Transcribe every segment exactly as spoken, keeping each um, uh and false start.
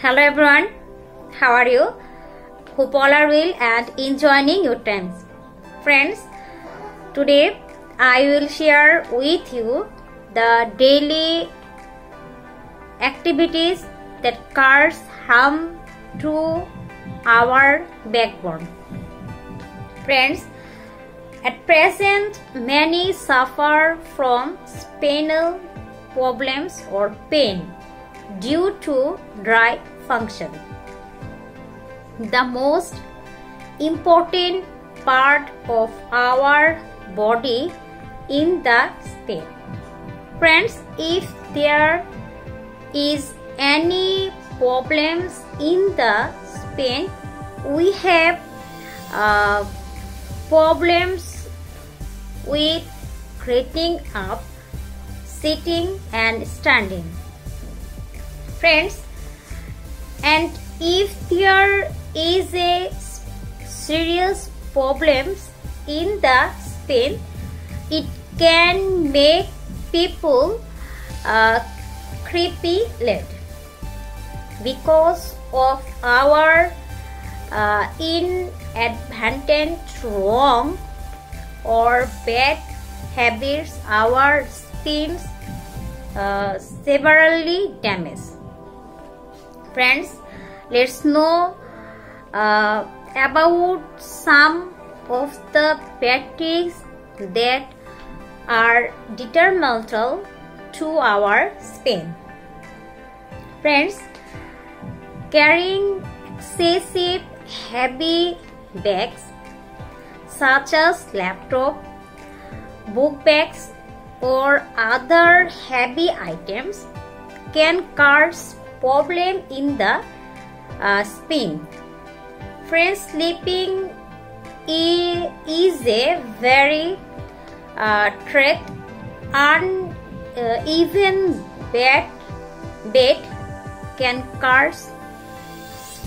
Hello everyone, how are you? Hope all are well and enjoying your times. Friends, today I will share with you the daily activities that cause harm to our backbone. Friends, at present many suffer from spinal problems or pain due to dry function. The most important part of our body in the spine. Friends, if there is any problems in the spine, we have uh, problems with getting up, sitting and standing. Friends, and if there is a serious problems in the spine, it can make people uh, creepy led because of our uh, inadvertent wrong or bad habits. Our spines uh, severely damaged. Friends, let's know uh, about some of the bad things that are detrimental to our spine. Friends, carrying excessive heavy bags such as laptop, book bags or other heavy items can cause problem in the uh, spine. Friends, sleeping is a very uh, trick and uh, even bed bed can cause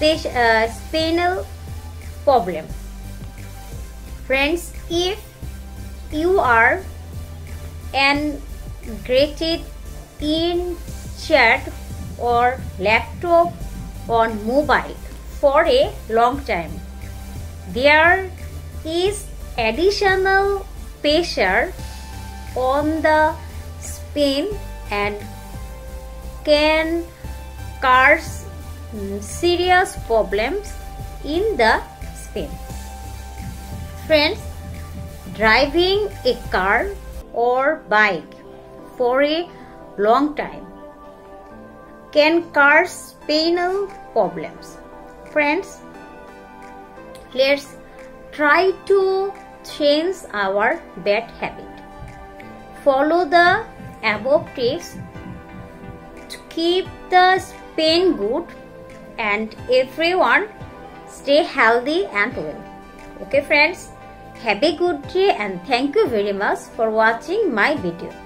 uh, spinal problem. Friends, if you are engaged in chat or laptop on mobile for a long time, there is additional pressure on the spine and can cause serious problems in the spine. Friends, driving a car or bike for a long time can cause spinal problems. Friends, let's try to change our bad habit. Follow the above tips to keep the spine good and everyone stay healthy and well. Okay friends, have a good day and thank you very much for watching my video.